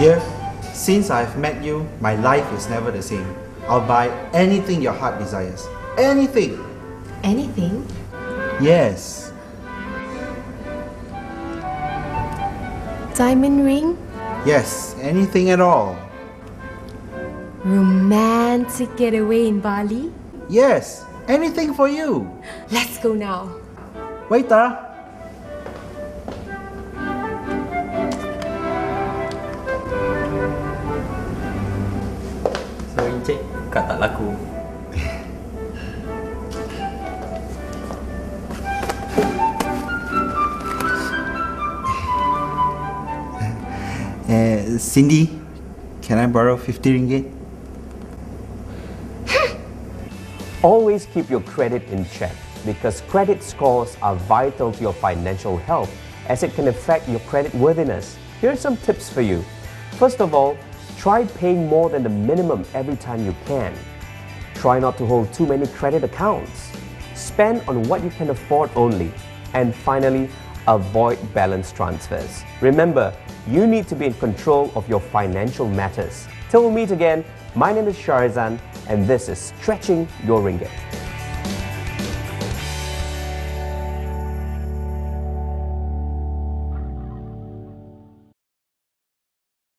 Dear, since I've met you, my life is never the same. I'll buy anything your heart desires. Anything! Anything? Yes. Diamond ring? Yes, anything at all. Romantic getaway in Bali? Yes, anything for you. Let's go now. Waiter! So, Encik, kad tak laku. Cindy, can I borrow 50 ringgit? Always keep your credit in check because credit scores are vital to your financial health as it can affect your credit worthiness. Here are some tips for you. First of all, try paying more than the minimum every time you can. Try not to hold too many credit accounts. Spend on what you can afford only. And finally, avoid balance transfers. Remember, you need to be in control of your financial matters. Till we meet again, my name is Sharizan, and this is Stretching Your Ringgit.